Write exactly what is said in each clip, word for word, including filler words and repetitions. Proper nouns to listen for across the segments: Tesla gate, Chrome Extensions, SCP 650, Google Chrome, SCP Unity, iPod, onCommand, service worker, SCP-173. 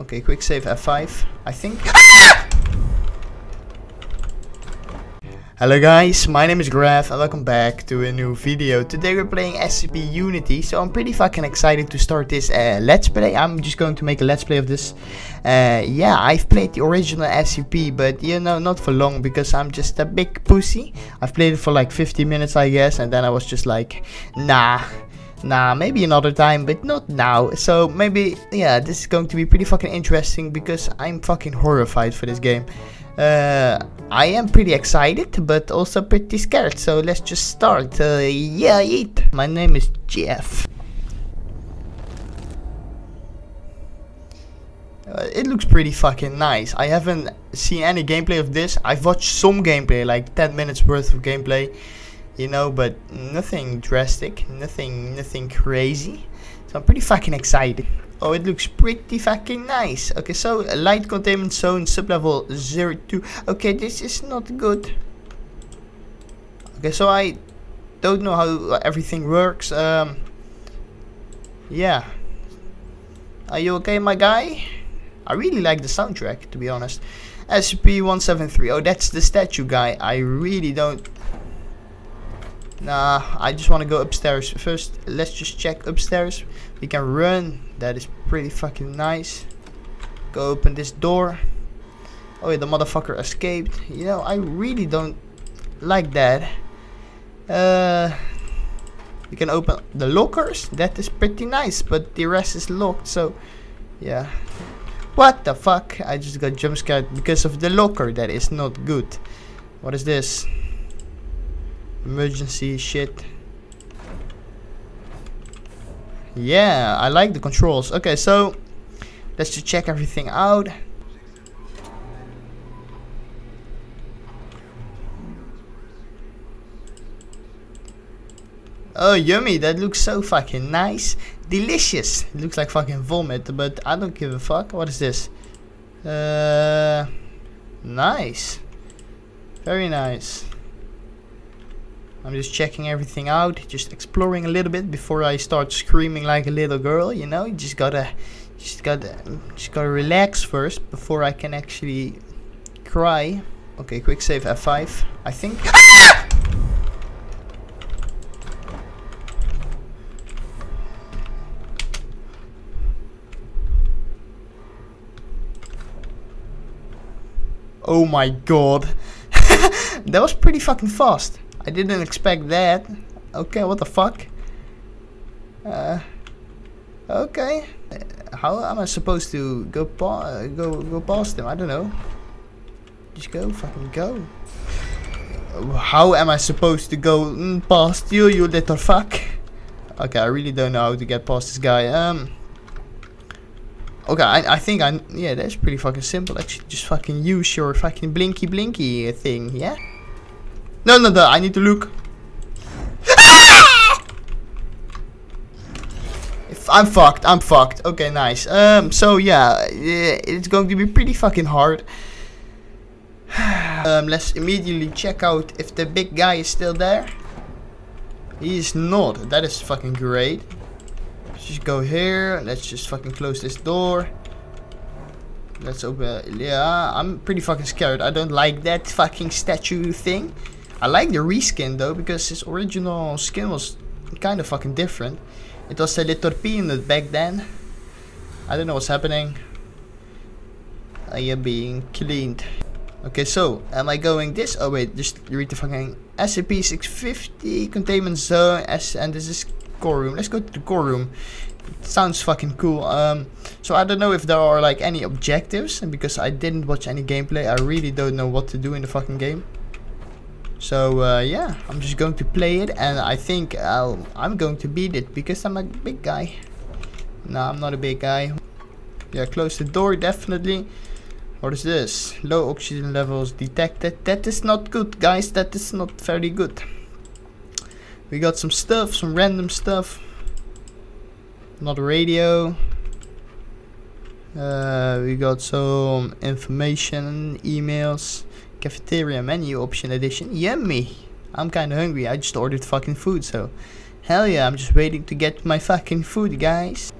Okay, quick save F five, I think. Ah! Hello guys, my name is Graf and welcome back to a new video. Today we're playing S C P Unity, so I'm pretty fucking excited to start this uh, let's play. I'm just going to make a let's play of this. Uh, yeah, I've played the original S C P, but you know, not for long because I'm just a big pussy. I've played it for like fifty minutes I guess, and then I was just like, nah. Nah, maybe another time, but not now. So maybe, yeah, this is going to be pretty fucking interesting because I'm fucking horrified for this game. Uh, I am pretty excited, but also pretty scared. So let's just start. Uh, yeah, yeet. My name is Jeff. Uh, it looks pretty fucking nice. I haven't seen any gameplay of this. I've watched some gameplay, like ten minutes worth of gameplay. You know, but nothing drastic, nothing, nothing crazy. So I'm pretty fucking excited. Oh, it looks pretty fucking nice. Okay, so light containment zone, sublevel zero two. Okay, this is not good. Okay, so I don't know how everything works. Um, yeah. Are you okay, my guy? I really like the soundtrack, to be honest. S C P one seventy-three. Oh, that's the statue guy. I really don't. Nah, I just want to go upstairs first. Let's just check upstairs. We can run. That is pretty fucking nice. Go open this door. Oh, yeah, the motherfucker escaped. You know, I really don't like that. Uh, we can open the lockers. That is pretty nice, but the rest is locked. So, yeah. What the fuck? I just got jump scared because of the locker. That is not good. What is this? Emergency shit. Yeah, I like the controls. Okay, so let's just check everything out. Oh, yummy. That looks so fucking nice. Delicious. It looks like fucking vomit, but I don't give a fuck. What is this? Uh, nice. Very nice. I'm just checking everything out, just exploring a little bit before I start screaming like a little girl. You know, you just gotta, just gotta, just gotta relax first before I can actually cry. Okay, quick save F five, I think. Ah! Oh my god, that was pretty fucking fast. I didn't expect that. Okay, what the fuck? Uh, okay. How am I supposed to go pa go go past them? I don't know. Just go, fucking go. How am I supposed to go past you, you little fuck? Okay, I really don't know how to get past this guy. Um. Okay, I, I think I yeah, that's pretty fucking simple. Actually, just fucking use your fucking blinky blinky thing, yeah. No, no, no, I need to look. Ah! If I'm fucked, I'm fucked. Okay, nice. Um, so yeah, it's going to be pretty fucking hard. um, let's immediately check out if the big guy is still there. He is not. That is fucking great. Let's just go here. Let's just fucking close this door. Let's open. Yeah, I'm pretty fucking scared. I don't like that fucking statue thing. I like the reskin though, because his original skin was kind of fucking different. It was a little peanut back then. I don't know what's happening. I am being cleaned. Okay, so am I going this? Oh wait, just read the fucking S C P six fifty containment zone. S and this is core room. Let's go to the core room. It sounds fucking cool. Um, so I don't know if there are like any objectives, and because I didn't watch any gameplay, I really don't know what to do in the fucking game. So uh, yeah, I'm just going to play it, and I think I'll, I'm going to beat it because I'm a big guy. No, I'm not a big guy. Yeah, close the door definitely. What is this? Low oxygen levels detected. That is not good, guys. That is not very good. We got some stuff, some random stuff. Not a radio. Uh, we got some information, emails. Cafeteria menu option edition. Yummy. I'm kinda hungry. I just ordered fucking food, so hell yeah, I'm just waiting to get my fucking food, guys.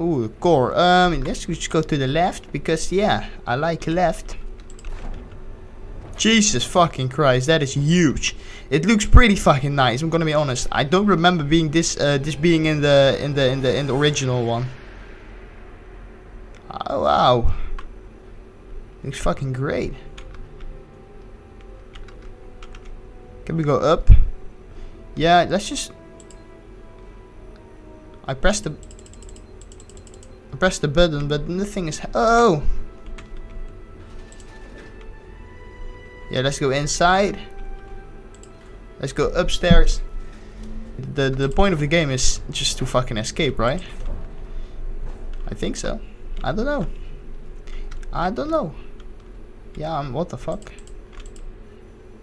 Ooh, core. Um, let's just go to the left, because yeah, I like left. Jesus fucking Christ, that is huge. It looks pretty fucking nice, I'm gonna be honest. I don't remember being this uh, this being in the in the in the in the original one. Oh wow. Looks fucking great. Can we go up? Yeah, let's just I pressed the I pressed the button, but nothing is oh. Yeah, let's go inside. Let's go upstairs. The the point of the game is just to fucking escape, right? I think so. I don't know. I don't know. Yeah, I'm, what the fuck?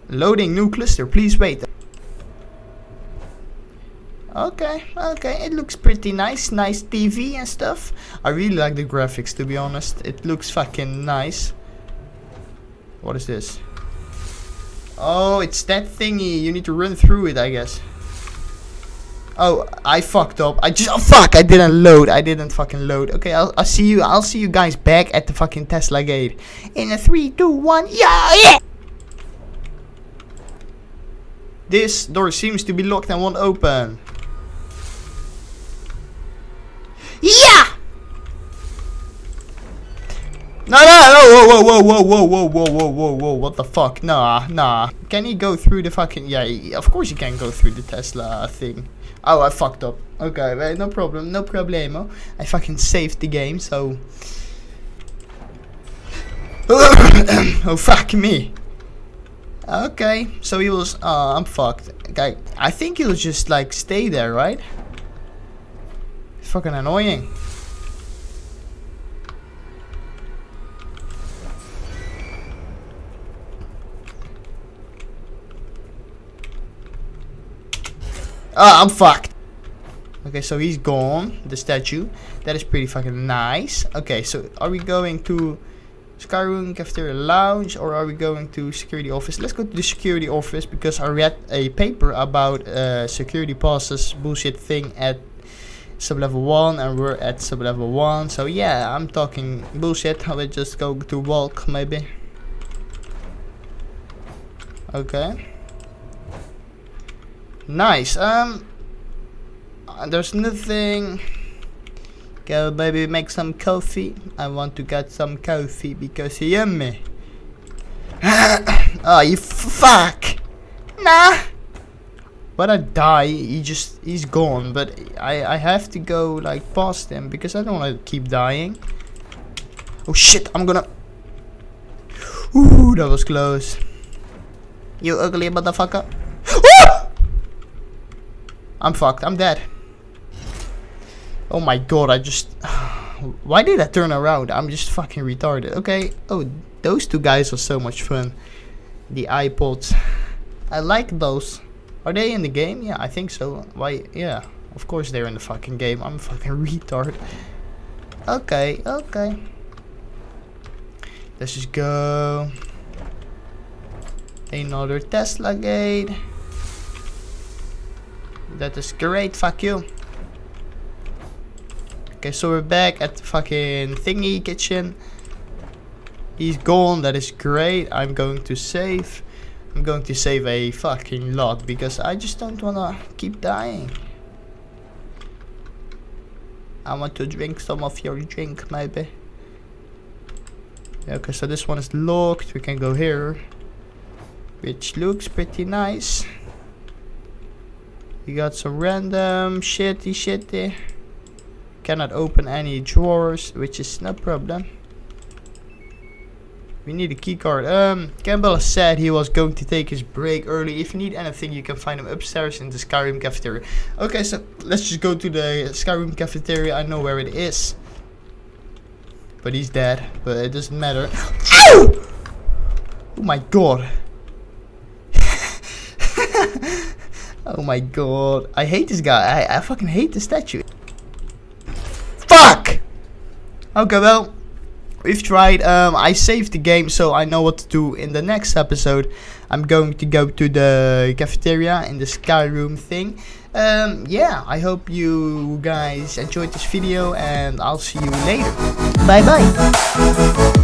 Loading new cluster, please wait. Okay, okay, it looks pretty nice. Nice T V and stuff. I really like the graphics, to be honest. It looks fucking nice. What is this? Oh, it's that thingy. You need to run through it, I guess. Oh, I fucked up. I just... Oh, fuck. I didn't load. I didn't fucking load. Okay, I'll, I'll see you. I'll see you guys back at the fucking Tesla gate. In a three, two, one. Yeah, yeah! This door seems to be locked and won't open. Yeah! No, no, no, whoa, whoa, whoa, whoa, whoa, whoa, whoa, whoa, whoa, what the fuck? Nah, nah. Can he go through the fucking... Yeah, of course he can go through the Tesla thing. Oh, I fucked up. Okay, well, no problem, no problemo. I fucking saved the game, so... Oh, fuck me. Okay, so he was... Oh, I'm fucked. Okay, I think he'll just, like, stay there, right? Fucking annoying. Oh, I'm fucked. Okay, so he's gone. The statue. That is pretty fucking nice. Okay, so are we going to Sky Room, Cafeteria Lounge, or are we going to Security Office? Let's go to the Security Office, because I read a paper about uh, security passes bullshit thing at Sub-Level one, and we're at Sub-Level one. So yeah, I'm talking bullshit. I will just go to walk, maybe. Okay. Nice. Um, there's nothing. Go, baby, make some coffee. I want to get some coffee because it's yummy. Oh, you fuck! Nah. When I die, he just he's gone. But I I have to go like past him because I don't want to keep dying. Oh shit! I'm gonna. Ooh, that was close. You ugly motherfucker. I'm fucked. I'm dead. Oh my god, I just... Why did I turn around? I'm just fucking retarded. Okay. Oh, those two guys were so much fun. The iPods. I like those. Are they in the game? Yeah, I think so. Why? Yeah. Of course they're in the fucking game. I'm a fucking retard. Okay, okay. Let's just go. Another Tesla gate. That is great, fuck you. Okay, so we're back at the fucking thingy kitchen. He's gone, that is great. I'm going to save. I'm going to save a fucking lot because I just don't wanna keep dying. I want to drink some of your drink, maybe. Okay, so this one is locked. We can go here, which looks pretty nice. You got some random shitty shitty. Cannot open any drawers, which is no problem. We need a key card. Um, Campbell said he was going to take his break early. If you need anything, you can find him upstairs in the Skyrim cafeteria. Okay, so let's just go to the Skyrim cafeteria. I know where it is. But he's dead. But it doesn't matter. Ow! Oh my god. Oh my god. I hate this guy. I, I fucking hate the statue. Fuck! Okay, well. we've tried. um, I saved the game, so I know what to do in the next episode. I'm going to go to the cafeteria in the Skyroom thing. Um, yeah, I hope you guys enjoyed this video, and I'll see you later. Bye bye.